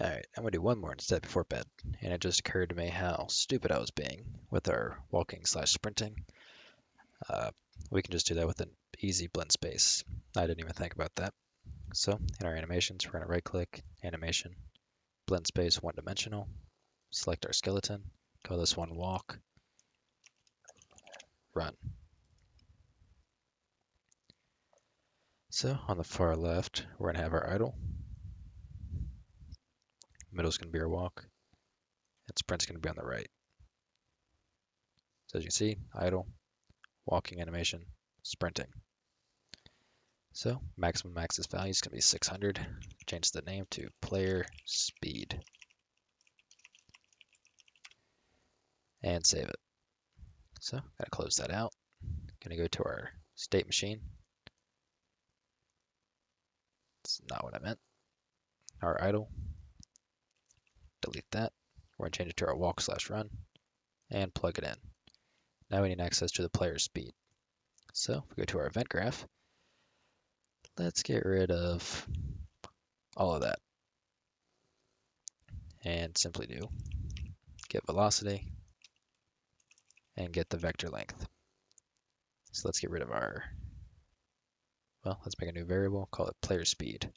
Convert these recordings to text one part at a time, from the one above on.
Alright, I'm going to do one more instead before bed. And it just occurred to me how stupid I was being with our walking/sprinting. We can just do that with an easy blend space. I didn't even think about that. So, in our animations, we're going to right-click, animation, blend space, one-dimensional, select our skeleton, call this one walk, run. So, on the far left, we're going to have our idle. Middle is going to be our walk, and sprint's going to be on the right. So as you can see, idle, walking animation, sprinting. So maximum axis value is going to be 600. Change the name to player speed. And save it. So I'm going to close that out. Going to go to our state machine. That's not what I meant. Our idle. Delete that. We're going to change it to our walk/run and plug it in. Now we need access to the player's speed. So if we go to our event graph, let's get rid of all of that and simply do get velocity and get the vector length. So let's get rid of our, well, let's make a new variable, call it player speed.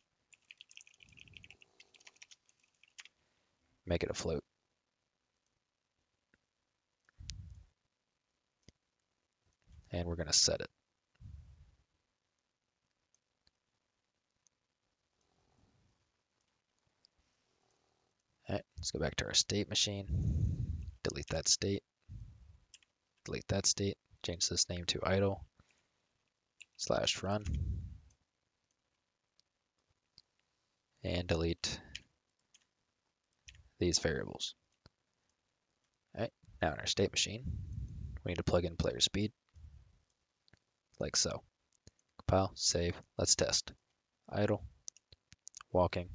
Make it a float. And we're going to set it. All right, let's go back to our state machine. Delete that state. Delete that state. Change this name to idle/run. And delete these variables. All right, now in our state machine, we need to plug in player speed, like so. Compile, save, let's test. Idle, walking,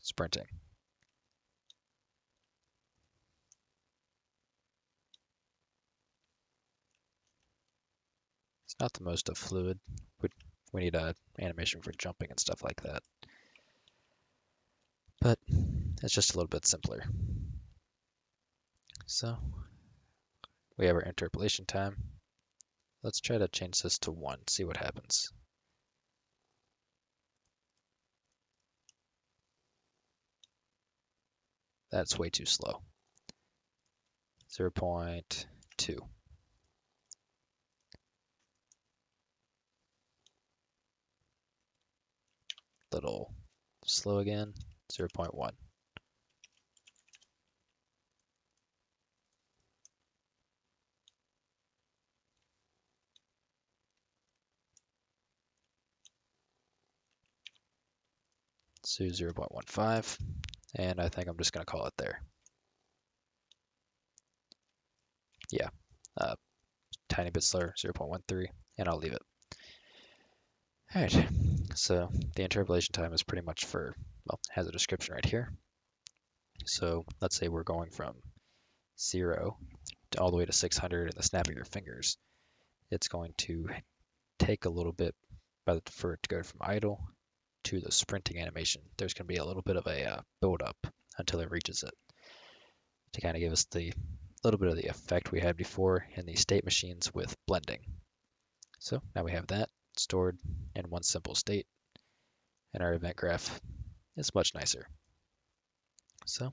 sprinting. It's not the most fluid. We need an animation for jumping and stuff like that. But it's just a little bit simpler. So we have our interpolation time. Let's try to change this to 1, see what happens. That's way too slow. 0.2. Little slow again, 0.1. So 0.15, and I think I'm just going to call it there. Yeah, tiny bit slower, 0.13, and I'll leave it. All right, so the interpolation time is pretty much for, well, it has a description right here. So let's say we're going from 0 to all the way to 600 in the snap of your fingers. It's going to take a little bit for it to go from idle to the sprinting animation. There's going to be a little bit of a build-up until it reaches it, to kind of give us the little bit of the effect we had before in the state machines with blending. So now we have that stored in one simple state, and our event graph is much nicer. So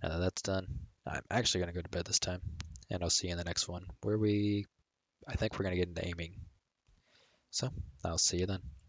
now that that's done, I'm actually going to go to bed this time, and I'll see you in the next one where I think we're going to get into aiming. So I'll see you then.